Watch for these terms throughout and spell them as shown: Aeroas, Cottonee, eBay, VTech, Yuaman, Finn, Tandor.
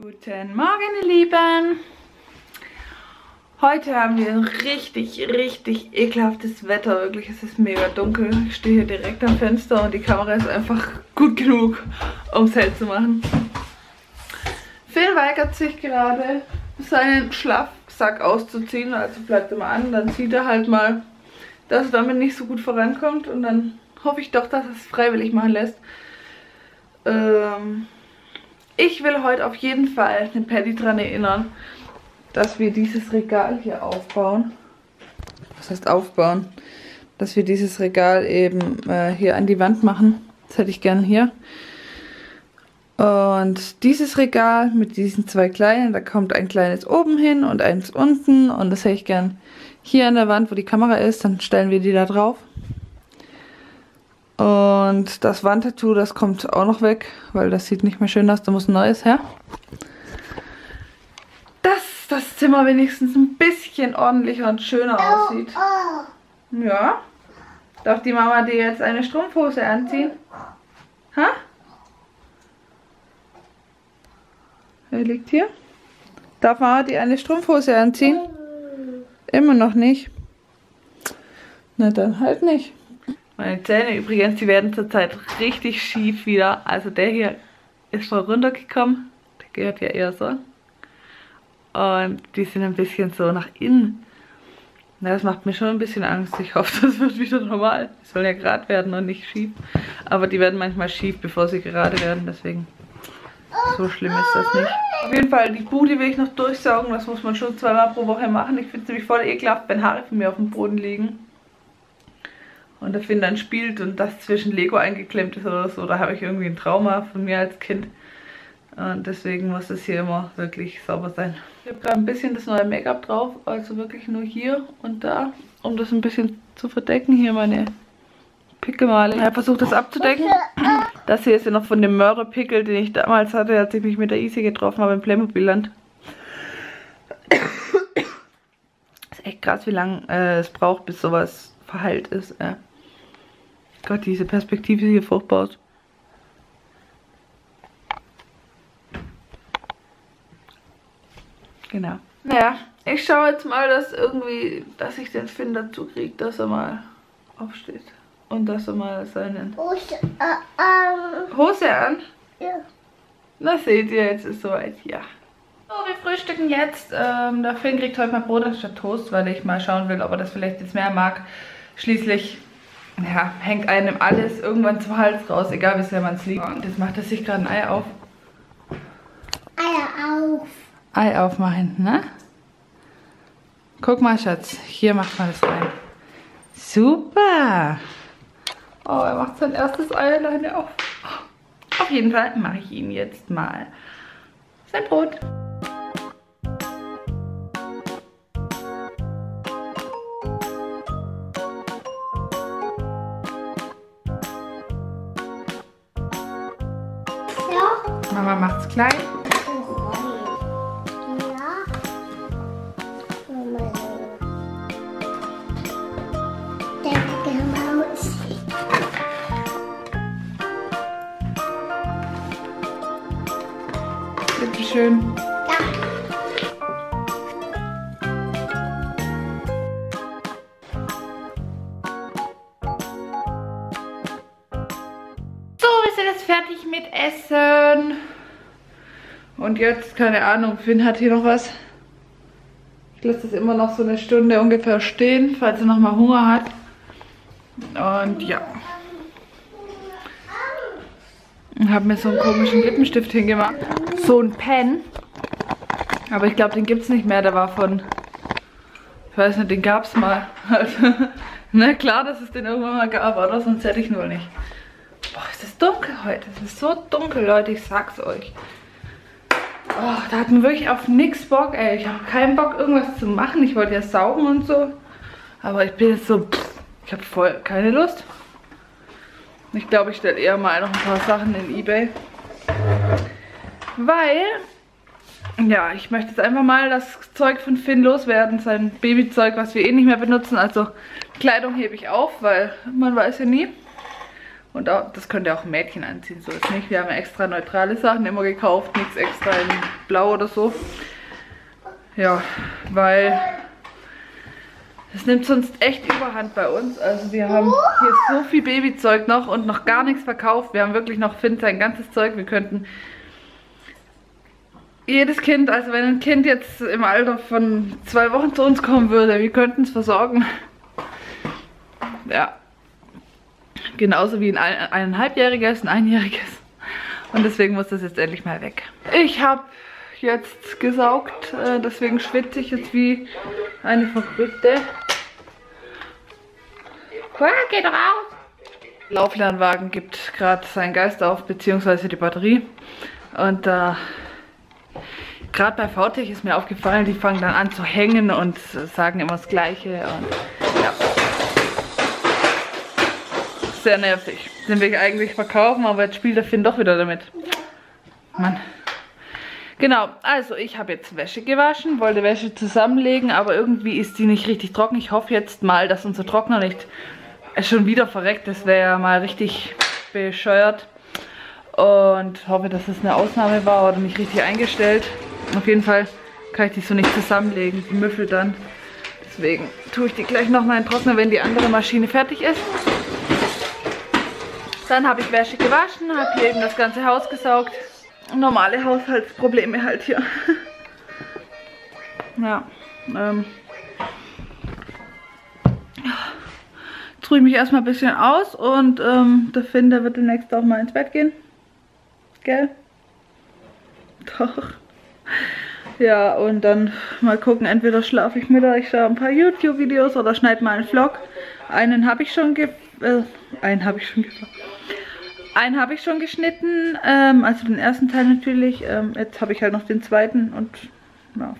Guten Morgen, ihr Lieben! Heute haben wir ein richtig ekelhaftes Wetter. Wirklich, es ist mega dunkel. Ich stehe hier direkt am Fenster und die Kamera ist einfach gut genug, um es hell zu machen. Finn weigert sich gerade, seinen Schlafsack auszuziehen. Also bleibt immer an, dann sieht er halt mal, dass er damit nicht so gut vorankommt. Und dann hoffe ich doch, dass er es freiwillig machen lässt. Ich will heute auf jeden Fall den Paddy daran erinnern, dass wir dieses Regal hier aufbauen. Was heißt aufbauen? Dass wir dieses Regal eben hier an die Wand machen. Das hätte ich gerne hier. Und dieses Regal mit diesen zwei kleinen, da kommt ein kleines oben hin und eins unten. Und das hätte ich gern hier an der Wand, wo die Kamera ist. Dann stellen wir die da drauf. Und das Wandtattoo, das kommt auch noch weg, weil das sieht nicht mehr schön aus, da muss ein neues her. Dass das Zimmer wenigstens ein bisschen ordentlicher und schöner aussieht. Ja? Darf die Mama dir jetzt eine Strumpfhose anziehen? Ha? Wer liegt hier? Darf Mama dir eine Strumpfhose anziehen? Immer noch nicht. Na dann halt nicht. Meine Zähne übrigens, die werden zurzeit richtig schief wieder. Also der hier ist schon runtergekommen. Der gehört ja eher so. Und die sind ein bisschen so nach innen. Na, das macht mir schon ein bisschen Angst. Ich hoffe, das wird wieder normal. Die sollen ja gerade werden und nicht schief. Aber die werden manchmal schief, bevor sie gerade werden. Deswegen, so schlimm ist das nicht. Auf jeden Fall, die Bude will ich noch durchsaugen. Das muss man schon zweimal pro Woche machen. Ich finde es nämlich voll ekelhaft, wenn Haare von mir auf dem Boden liegen. Und der Finn dann spielt und das zwischen Lego eingeklemmt ist oder so. Da habe ich irgendwie ein Trauma von mir als Kind. Und deswegen muss es hier immer wirklich sauber sein. Ich habe gerade ein bisschen das neue Make-up drauf. Also wirklich nur hier und da, um das ein bisschen zu verdecken. Hier meine Pickelmale. Ich habe versucht, das abzudecken. Das hier ist ja noch von dem Mörderpickel, den ich damals hatte, als ich mich mit der Isi getroffen habe im Playmobil-Land. Ist echt krass, wie lange es braucht, bis sowas verheilt ist. Gott, diese Perspektive hier furchtbar aus. Genau. Naja, ich schaue jetzt mal, dass ich den Finn dazu kriege, dass er mal aufsteht. Und dass er mal seinen Hose an? Ja. Na seht ihr, jetzt ist soweit, ja. So, wir frühstücken jetzt. Der Finn kriegt heute mal Brot anstatt Toast, weil ich mal schauen will, ob er das vielleicht jetzt mehr mag. Schließlich, ja, hängt einem alles irgendwann zum Hals raus, egal wie sehr man es liebt. Und jetzt macht er sich gerade ein Ei auf. Eier auf. Ei aufmachen, ne? Guck mal, Schatz, hier macht man das rein. Super! Oh, er macht sein erstes Ei alleine auf. Auf jeden Fall mache ich ihm jetzt mal sein Brot. Mama macht's klein. Bitte schön. Fertig mit Essen. Und jetzt, keine Ahnung, Finn hat hier noch was. Ich lasse das immer noch so eine Stunde ungefähr stehen, falls er nochmal Hunger hat. Und ja. Ich habe mir so einen komischen Lippenstift hingemacht. So ein Pen. Aber ich glaube, den gibt es nicht mehr. Der war von, ich weiß nicht, den gab es mal. Also, na klar, dass es den irgendwann mal gab, oder? Sonst hätte ich ihn wohl nicht. Boah, es ist dunkel heute. Es ist so dunkel, Leute. Ich sag's euch. Oh, da hat man wirklich auf nichts Bock, ey. Ich habe keinen Bock, irgendwas zu machen. Ich wollte ja saugen und so. Aber ich bin jetzt so, ich habe voll keine Lust. Ich glaube, ich stelle eher mal noch ein paar Sachen in eBay. Weil, ja, ich möchte jetzt einfach mal das Zeug von Finn loswerden. Sein Babyzeug, was wir eh nicht mehr benutzen. Also Kleidung hebe ich auf, weil man weiß ja nie. Und auch, das könnt ihr auch Mädchen anziehen, so ist nicht. Wir haben extra neutrale Sachen immer gekauft, nichts extra in Blau oder so. Ja, weil das nimmt sonst echt Überhand bei uns. Also wir haben hier so viel Babyzeug noch und noch gar nichts verkauft. Wir haben wirklich noch Finn sein ganzes Zeug. Wir könnten jedes Kind, also wenn ein Kind jetzt im Alter von 2 Wochen zu uns kommen würde, wir könnten es versorgen. Ja. Genauso wie ein eineinhalbjähriges, ein einjähriges. Und deswegen muss das jetzt endlich mal weg. Ich habe jetzt gesaugt, deswegen schwitze ich jetzt wie eine Verrückte. Cool, geht doch raus! Der Lauflernwagen gibt gerade seinen Geist auf, beziehungsweise die Batterie. Und da, gerade bei VTech ist mir aufgefallen, die fangen dann an zu hängen und sagen immer das Gleiche. Und ja. Sehr nervig. Den will ich eigentlich verkaufen, aber jetzt spielt der Finn doch wieder damit. Mann. Genau, also ich habe jetzt Wäsche gewaschen, wollte Wäsche zusammenlegen, aber irgendwie ist die nicht richtig trocken. Ich hoffe jetzt mal, dass unser Trockner nicht schon wieder verreckt. Das wäre ja mal richtig bescheuert. Und hoffe, dass es eine Ausnahme war oder nicht richtig eingestellt. Auf jeden Fall kann ich die so nicht zusammenlegen, die Müffel dann. Deswegen tue ich die gleich nochmal in den Trockner, wenn die andere Maschine fertig ist. Dann habe ich Wäsche gewaschen, habe hier eben das ganze Haus gesaugt. Normale Haushaltsprobleme halt hier. Ja, jetzt ruhe ich mich erstmal ein bisschen aus und der Finn, der wird demnächst auch mal ins Bett gehen. Gell? Doch. Ja, und dann mal gucken, entweder schlafe ich mittags, ich schaue ein paar YouTube-Videos oder schneide mal einen Vlog. Einen habe ich schon geschnitten, also den ersten Teil natürlich. Jetzt habe ich halt noch den zweiten und ja,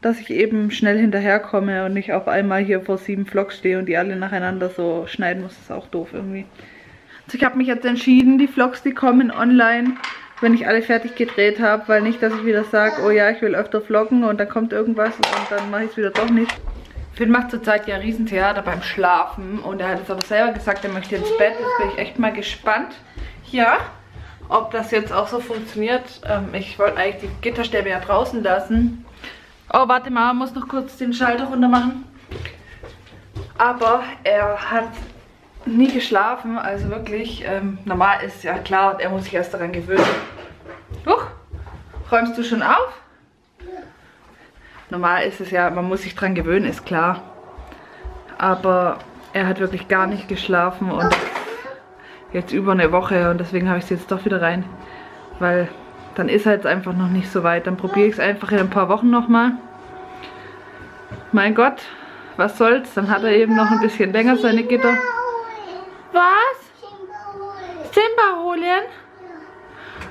dass ich eben schnell hinterherkomme und nicht auf einmal hier vor 7 Vlogs stehe und die alle nacheinander so schneiden muss, ist auch doof irgendwie. Also ich habe mich jetzt entschieden, die Vlogs, die kommen online, wenn ich alle fertig gedreht habe, weil nicht, dass ich wieder sage, oh ja, ich will öfter vloggen und dann kommt irgendwas und dann mache ich es wieder doch nicht. Finn macht zurzeit ja Riesentheater beim Schlafen und er hat jetzt aber selber gesagt, er möchte ins Bett. Jetzt bin ich echt mal gespannt, ja, ob das jetzt auch so funktioniert. Ich wollte eigentlich die Gitterstäbe ja draußen lassen. Oh, warte mal, muss noch kurz den Schalter runter machen. Aber er hat nie geschlafen, also wirklich, normal ist ja klar und er muss sich erst daran gewöhnen. Huch, räumst du schon auf? Normal ist es ja, man muss sich dran gewöhnen, ist klar. Aber er hat wirklich gar nicht geschlafen und jetzt über 1 Woche und deswegen habe ich es jetzt doch wieder rein. Weil dann ist er jetzt einfach noch nicht so weit. Dann probiere ich es einfach in ein paar Wochen nochmal. Mein Gott, was soll's? Dann hat er eben noch ein bisschen länger seine Gitter. Was? Simba holen?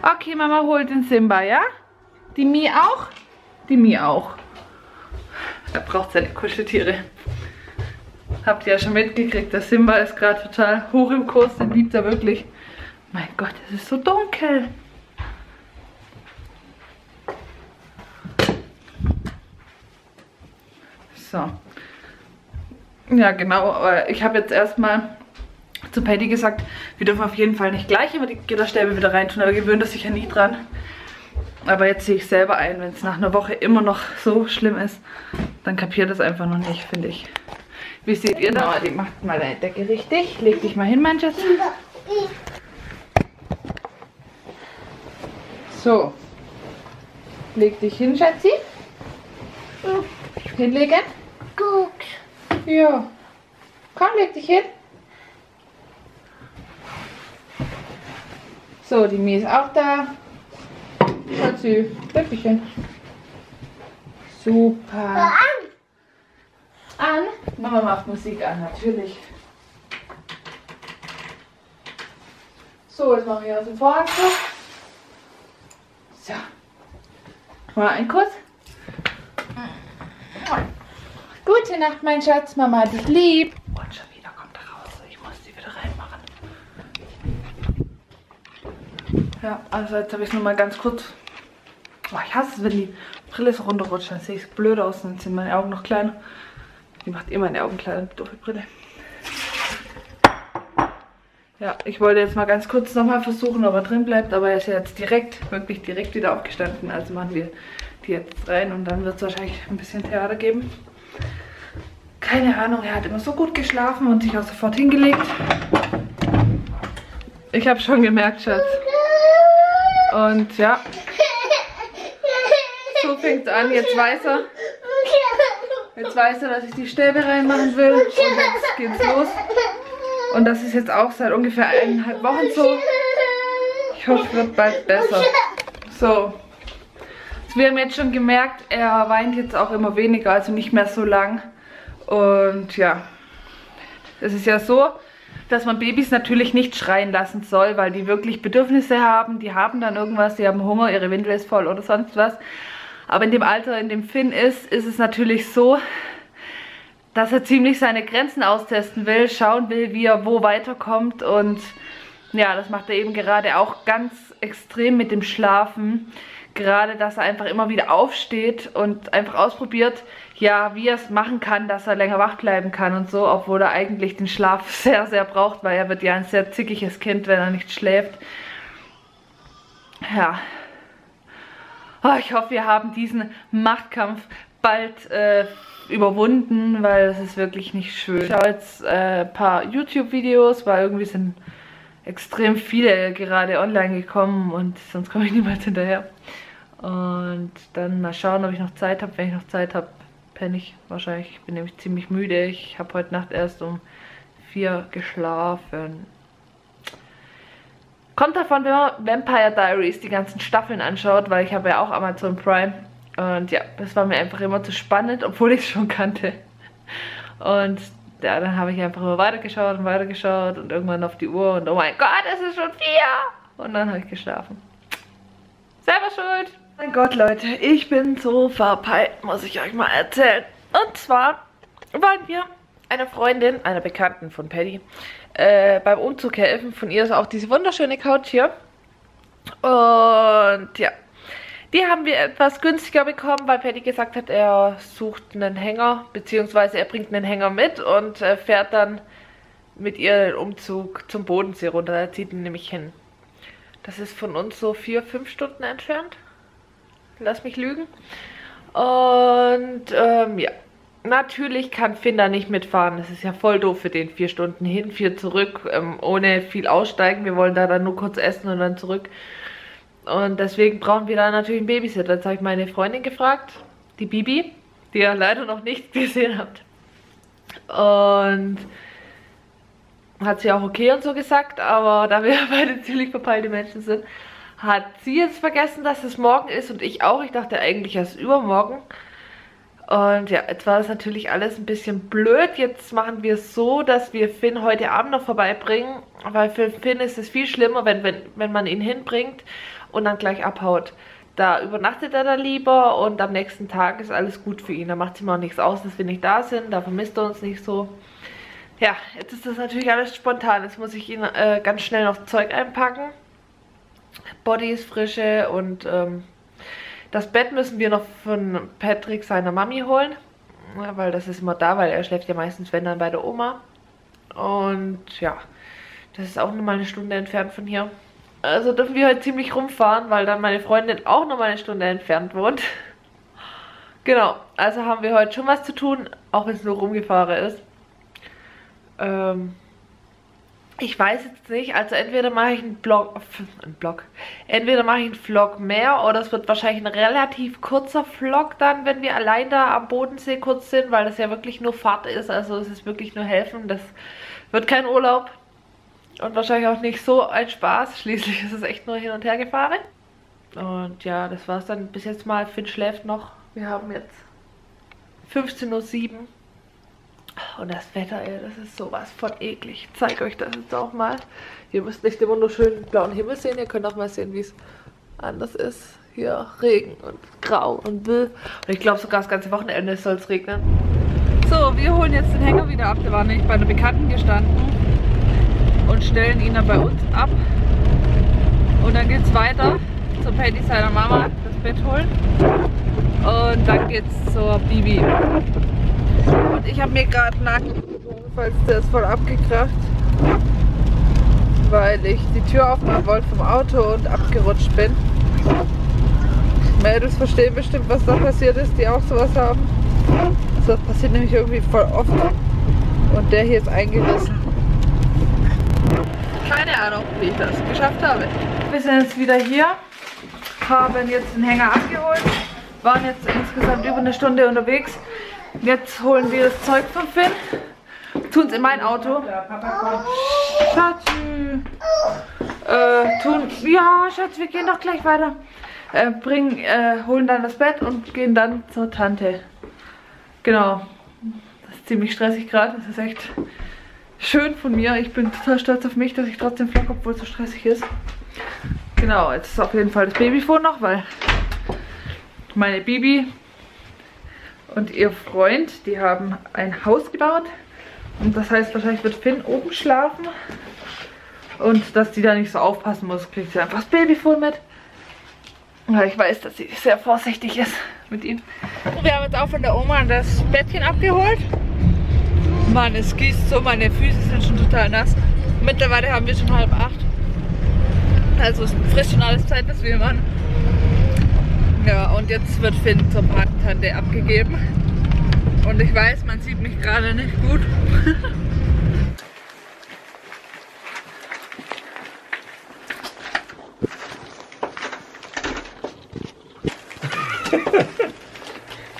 Okay, Mama holt den Simba, ja? Die Mi auch? Die Mi auch. Er braucht seine Kuscheltiere. Habt ihr ja schon mitgekriegt, der Simba ist gerade total hoch im Kurs, den liebt er wirklich. Mein Gott, es ist so dunkel. So. Ja genau, ich habe jetzt erstmal zu Patty gesagt, wir dürfen auf jeden Fall nicht gleich immer die Gitterstäbe wieder reintun, aber gewöhnt er sich ja nie dran. Aber jetzt sehe ich selber ein, wenn es nach 1 Woche immer noch so schlimm ist, dann kapiert das einfach noch nicht, finde ich. Wie seht ihr da? Die macht mal deine Decke richtig. Leg dich mal hin, mein Schatz. So. Leg dich hin, Schatzi. Hinlegen. Gut. Ja. Komm, leg dich hin. So, die Mi ist auch da. Schatzi, leg dich hin. Super. An. Mama macht Musik an, natürlich. So, jetzt machen wir aus dem Vorhang. So. Mal einen Kuss. Gute Nacht, mein Schatz. Mama hat dich lieb. Und schon wieder kommt er raus. Ich muss die wieder reinmachen. Ja, also jetzt habe ich es nur mal ganz kurz. Oh, ich hasse es, wenn die Brille so runterrutscht. Dann sehe ich es blöd aus, dann sind meine Augen noch kleiner. Die macht immer meine Augen kleiner, die doofe Brille. Ja, ich wollte jetzt mal ganz kurz nochmal versuchen, ob er drin bleibt, aber er ist ja jetzt wirklich direkt wieder aufgestanden. Also machen wir die jetzt rein und dann wird es wahrscheinlich ein bisschen Theater geben. Keine Ahnung, er hat immer so gut geschlafen und sich auch sofort hingelegt. Ich habe schon gemerkt, Schatz. Und ja, so fängt es an. Jetzt weiß er, dass ich die Stäbe reinmachen will. Und jetzt geht's los. Und das ist jetzt auch seit ungefähr 1,5 Wochen so. Ich hoffe, es wird bald besser. So. Wir haben jetzt schon gemerkt, er weint jetzt auch immer weniger, also nicht mehr so lang. Und ja, es ist ja so, dass man Babys natürlich nicht schreien lassen soll, weil die wirklich Bedürfnisse haben. Die haben dann irgendwas, die haben Hunger, ihre Windel ist voll oder sonst was. Aber in dem Alter, in dem Finn ist, ist es natürlich so, dass er ziemlich seine Grenzen austesten will, schauen will, wie er wo weiterkommt. Und ja, das macht er eben gerade auch ganz extrem mit dem Schlafen. Gerade, dass er einfach immer wieder aufsteht und einfach ausprobiert, ja, wie er es machen kann, dass er länger wach bleiben kann und so, obwohl er eigentlich den Schlaf sehr, sehr braucht, weil er wird ja ein sehr zickiges Kind, wenn er nicht schläft. Ja. Oh, ich hoffe, wir haben diesen Machtkampf bald überwunden, weil das ist wirklich nicht schön. Ich schaue jetzt ein paar YouTube-Videos, weil irgendwie sind extrem viele gerade online gekommen und sonst komme ich niemals hinterher. Und dann mal schauen, ob ich noch Zeit habe. Wenn ich noch Zeit habe, penne ich wahrscheinlich. Ich bin nämlich ziemlich müde. Ich habe heute Nacht erst um 4 geschlafen. Kommt davon, wenn man Vampire Diaries die ganzen Staffeln anschaut, weil ich habe ja auch Amazon Prime. Und ja, das war mir einfach immer zu spannend, obwohl ich es schon kannte. Und ja, dann habe ich einfach immer weitergeschaut und irgendwann auf die Uhr und oh mein Gott, es ist schon 4! Und dann habe ich geschlafen. Selber schuld! Mein Gott, Leute, ich bin so verpeilt, muss ich euch mal erzählen. Und zwar waren wir einer Freundin, einer Bekannten von Paddy, beim Umzug helfen. Von ihr ist auch diese wunderschöne Couch hier. Und ja, die haben wir etwas günstiger bekommen, weil Paddy gesagt hat, er sucht einen Hänger, beziehungsweise er bringt einen Hänger mit und fährt dann mit ihr den Umzug zum Bodensee runter. Da zieht ihn nämlich hin. Das ist von uns so 4-5 Stunden entfernt. Lass mich lügen. Und ja, natürlich kann Finn da nicht mitfahren. Das ist ja voll doof für den. 4 Stunden hin, 4 zurück, ohne viel aussteigen. Wir wollen da dann nur kurz essen und dann zurück. Und deswegen brauchen wir da natürlich einen Babysitter. Jetzt habe ich meine Freundin gefragt, die Bibi, die ihr leider noch nicht gesehen habt. Und hat sie auch okay und so gesagt, aber da wir beide ziemlich verpeilte Menschen sind, hat sie jetzt vergessen, dass es morgen ist und ich auch. Ich dachte eigentlich erst übermorgen. Und ja, jetzt war das natürlich alles ein bisschen blöd. Jetzt machen wir es so, dass wir Finn heute Abend noch vorbeibringen, weil für Finn ist es viel schlimmer, wenn man ihn hinbringt und dann gleich abhaut. Da übernachtet er dann lieber und am nächsten Tag ist alles gut für ihn. Da macht es ihm auch nichts aus, dass wir nicht da sind, da vermisst er uns nicht so. Ja, jetzt ist das natürlich alles spontan. Jetzt muss ich ihn ganz schnell noch Zeug einpacken. Bodies, Frische und das Bett müssen wir noch von Patrick seiner Mami holen, weil das ist immer da, weil er schläft ja meistens, wenn dann, bei der Oma. Und ja, das ist auch nochmal 1 Stunde entfernt von hier. Also dürfen wir heute ziemlich rumfahren, weil dann meine Freundin auch nochmal 1 Stunde entfernt wohnt. Genau, also haben wir heute schon was zu tun, auch wenn es nur rumgefahren ist. Ich weiß jetzt nicht, also entweder mache ich einen Vlog mehr oder es wird wahrscheinlich ein relativ kurzer Vlog dann, wenn wir allein da am Bodensee kurz sind, weil das ja wirklich nur Fahrt ist, also es ist wirklich nur helfen, das wird kein Urlaub und wahrscheinlich auch nicht so ein Spaß, schließlich ist es echt nur hin und her gefahren. Und ja, das war's dann bis jetzt mal, Finn schläft noch, wir haben jetzt 15:07 Uhr. Und das Wetter, ey, das ist sowas von eklig. Ich zeige euch das jetzt auch mal. Ihr müsst nicht den wunderschönen blauen Himmel sehen. Ihr könnt auch mal sehen, wie es anders ist. Hier Regen und grau und bläh. Und ich glaube sogar das ganze Wochenende soll es regnen. So, wir holen jetzt den Hänger wieder ab. Der war nämlich bei einer Bekannten gestanden. Und stellen ihn dann bei uns ab. Und dann geht's weiter zur Paddy seiner Mama, das Bett holen. Und dann geht's zur Bibi. Und ich habe mir gerade Nacken, falls der ist voll abgekracht. weil ich die Tür aufmachen wollte vom Auto und abgerutscht bin. Mädels verstehen bestimmt, was da passiert ist, die auch sowas haben. Das passiert nämlich irgendwie voll oft. Und der hier ist eingerissen. Keine Ahnung, wie ich das geschafft habe. Wir sind jetzt wieder hier, haben jetzt den Hänger abgeholt, waren jetzt insgesamt über eine Stunde unterwegs. Jetzt holen wir das Zeug von Finn, tun es in mein Auto. Schatzi. Ja, Schatz, wir gehen doch gleich weiter. Holen dann das Bett und gehen dann zur Tante. Genau. Das ist ziemlich stressig gerade. Das ist echt schön von mir. Ich bin total stolz auf mich, dass ich trotzdem vlogge, obwohl es so stressig ist. Genau, jetzt ist auf jeden Fall das Babyphone noch, weil meine Bibi und ihr Freund, die haben ein Haus gebaut. Und das heißt, wahrscheinlich wird Finn oben schlafen. Und dass die da nicht so aufpassen muss, kriegt sie einfach das Babyphone mit. Ja, ich weiß, dass sie sehr vorsichtig ist mit ihm. Wir haben jetzt auch von der Oma das Bettchen abgeholt. Mann, es gießt so, meine Füße sind schon total nass. Mittlerweile haben wir schon 7:30. Also es ist frisch und alles Zeit, dass wir machen. Ja, und jetzt wird Finn zur Patentante abgegeben. Und ich weiß, man sieht mich gerade nicht gut.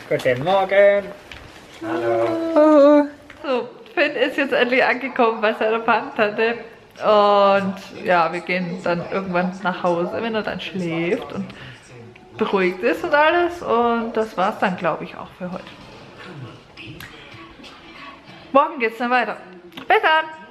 Guten Morgen! Hallo! Hallo. So, Finn ist jetzt endlich angekommen bei seiner Patentante. Und ja, wir gehen dann irgendwann nach Hause, wenn er dann schläft und beruhigt ist und alles. Und das war's dann, glaube ich, auch für heute. Morgen geht's dann weiter. Bis dann!